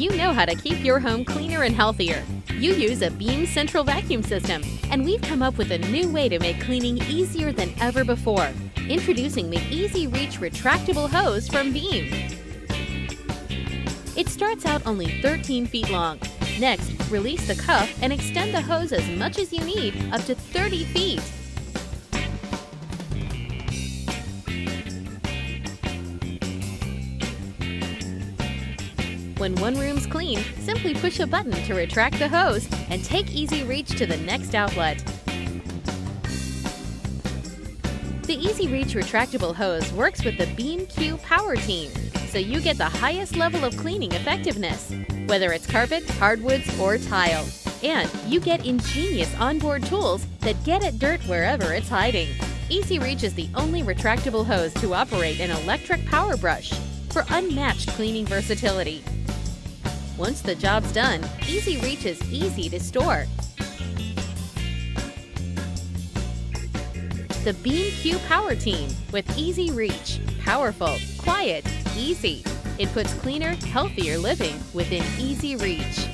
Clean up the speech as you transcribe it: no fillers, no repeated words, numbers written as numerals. you know how to keep your home cleaner and healthier. You use a Beam Central Vacuum System, and we've come up with a new way to make cleaning easier than ever before. Introducing the EasyReach Retractable Hose from Beam. It starts out only 13 feet long. Next, release the cuff and extend the hose as much as you need, up to 30 feet. When one room's clean, simply push a button to retract the hose and take EasyReach to the next outlet. The EasyReach retractable hose works with the Beam Q power team, so you get the highest level of cleaning effectiveness, whether it's carpet, hardwoods, or tile. And you get ingenious onboard tools that get at dirt wherever it's hiding. EasyReach is the only retractable hose to operate an electric power brush for unmatched cleaning versatility. Once the job's done, EasyReach is easy to store. The Beam Q Power Team with EasyReach. Powerful, quiet, easy. It puts cleaner, healthier living within EasyReach.